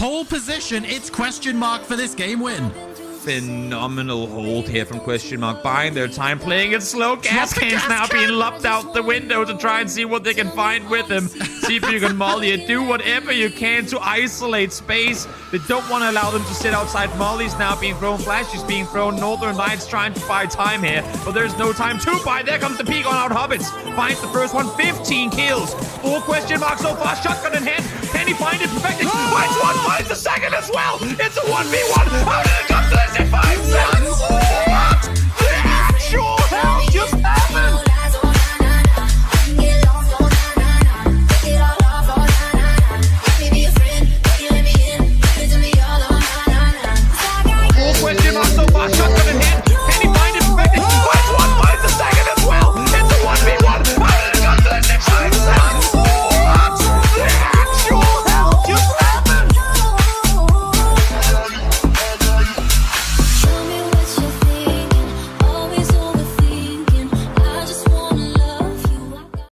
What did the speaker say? Pole position, it's question mark for this game win. Phenomenal hold here from question mark, buying their time, playing it slow. Gas can's now being lopped out the window to try and see what they can find with him. See if you can molly it. Do whatever you can to isolate space. They don't want to allow them to sit outside. Molly's now being thrown, flashes being thrown. Northern Lights trying to buy time here, but there's no time to buy. There comes the peak on out Hobbits. Finds the first one, 15 kills. Four question marks so far, shotgun in hand. Can he find it? Perfect. Finds one, finds the second as well. It's a 1v1. How did it come to this?